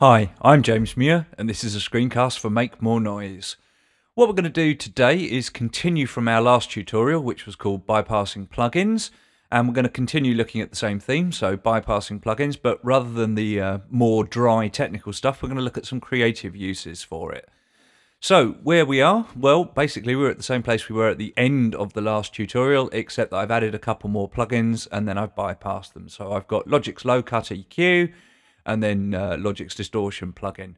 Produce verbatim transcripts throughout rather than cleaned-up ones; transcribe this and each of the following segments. Hi, I'm James Muir and this is a screencast for Make More Noise. What we're going to do today is continue from our last tutorial, which was called Bypassing Plugins, and we're going to continue looking at the same theme, so bypassing plugins, but rather than the uh, more dry technical stuff, we're going to look at some creative uses for it. So where we are, well, basically we're at the same place we were at the end of the last tutorial, except that I've added a couple more plugins and then I've bypassed them. So I've got Logic's Low Cut E Q, and then uh, Logic's distortion plugin.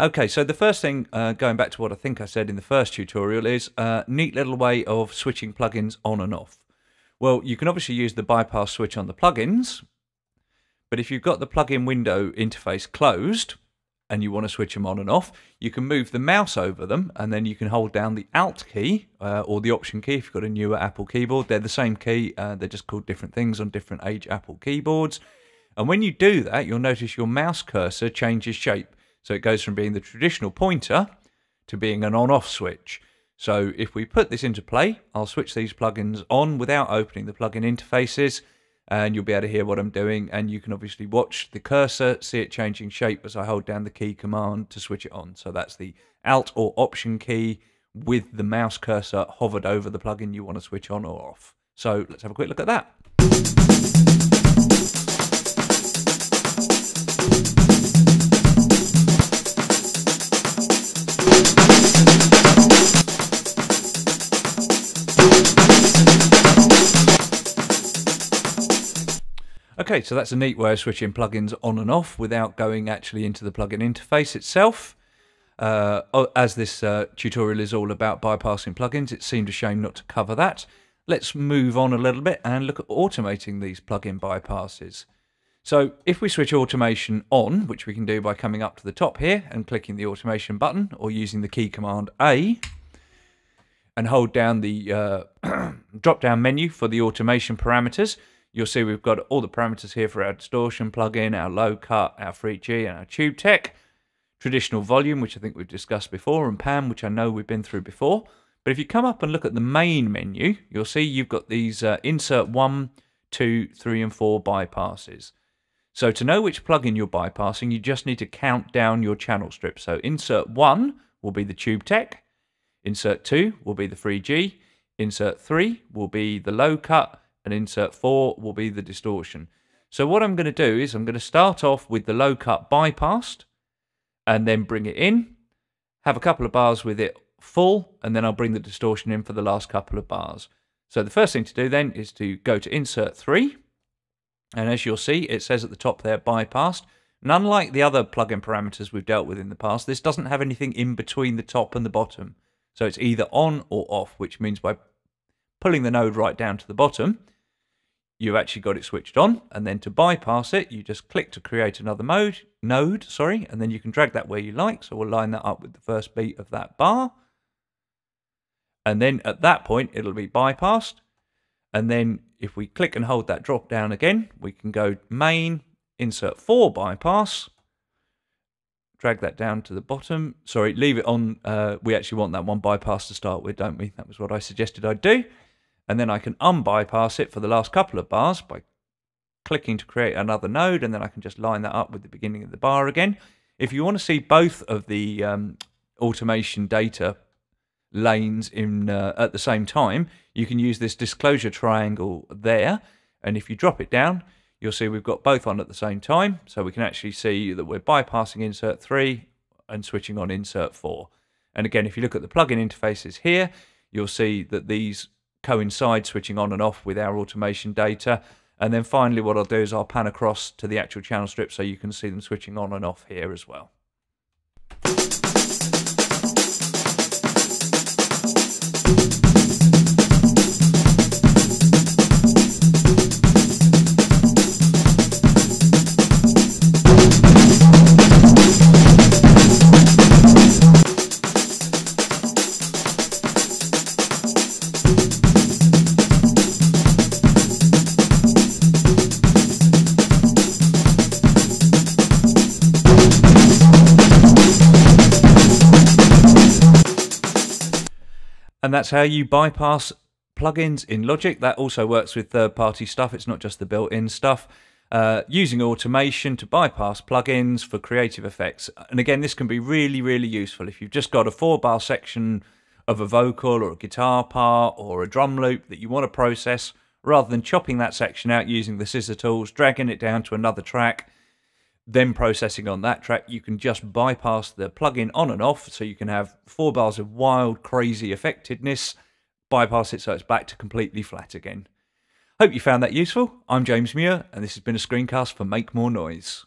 Okay, so the first thing, uh, going back to what I think I said in the first tutorial, is a neat little way of switching plugins on and off. Well, you can obviously use the bypass switch on the plugins, but if you've got the plugin window interface closed and you want to switch them on and off, you can move the mouse over them and then you can hold down the Alt key uh, or the Option key if you've got a newer Apple keyboard. They're the same key, uh, they're just called different things on different age Apple keyboards. And when you do that, you'll notice your mouse cursor changes shape. So it goes from being the traditional pointer to being an on-off switch. So if we put this into play, I'll switch these plugins on without opening the plugin interfaces, and you'll be able to hear what I'm doing. And you can obviously watch the cursor, see it changing shape as I hold down the key command to switch it on. So that's the Alt or Option key with the mouse cursor hovered over the plugin you want to switch on or off. So let's have a quick look at that. Okay, so that's a neat way of switching plugins on and off without going actually into the plugin interface itself. Uh, as this uh, tutorial is all about bypassing plugins, it seemed a shame not to cover that. Let's move on a little bit and look at automating these plugin bypasses. So if we switch automation on, which we can do by coming up to the top here and clicking the automation button or using the key command A, and hold down the uh, drop-down menu for the automation parameters, you'll see we've got all the parameters here for our distortion plugin, our low cut, our three G and our tube tech, traditional volume, which I think we've discussed before, and P A M, which I know we've been through before. But if you come up and look at the main menu, you'll see you've got these uh, insert one, two, three and four bypasses. So to know which plugin you're bypassing, you just need to count down your channel strip. So insert one will be the tube tech, insert two will be the three G, insert three will be the low cut, and insert four will be the distortion. So what I'm going to do is I'm going to start off with the low cut bypassed and then bring it in, have a couple of bars with it full, and then I'll bring the distortion in for the last couple of bars. So the first thing to do then is to go to insert three, and as you'll see it says at the top there bypassed, and unlike the other plugin parameters we've dealt with in the past, this doesn't have anything in between the top and the bottom. So it's either on or off, which means by pulling the node right down to the bottom, you've actually got it switched on, and then to bypass it, you just click to create another mode, node, sorry, and then you can drag that where you like. So we'll line that up with the first beat of that bar. And then at that point, it'll be bypassed. And then if we click and hold that drop down again, we can go main, insert four bypass, drag that down to the bottom. Sorry, leave it on. Uh, we actually want that one bypass to start with, don't we? That was what I suggested I'd do. And then I can unbypass it for the last couple of bars by clicking to create another node, and then I can just line that up with the beginning of the bar again. If you want to see both of the um, automation data lanes in uh, at the same time, you can use this disclosure triangle there, and if you drop it down, you'll see we've got both on at the same time, so we can actually see that we're bypassing insert three and switching on insert four. And again, if you look at the plugin interfaces here, you'll see that these coincide, switching on and off with our automation data. And then finally what I'll do is I'll pan across to the actual channel strip so you can see them switching on and off here as well. And that's how you bypass plugins in Logic. That also works with third-party stuff. It's not just the built-in stuff. uh, using automation to bypass plugins for creative effects. And again, this can be really, really useful if you've just got a four bar section of a vocal or a guitar part or a drum loop that you want to process, rather than chopping that section out using the scissor tools, dragging it down to another track, then processing on that track. You can just bypass the plugin on and off, so you can have four bars of wild, crazy effectiveness, bypass it so it's back to completely flat again. Hope you found that useful. I'm James Muir, and this has been a screencast for Make More Noise.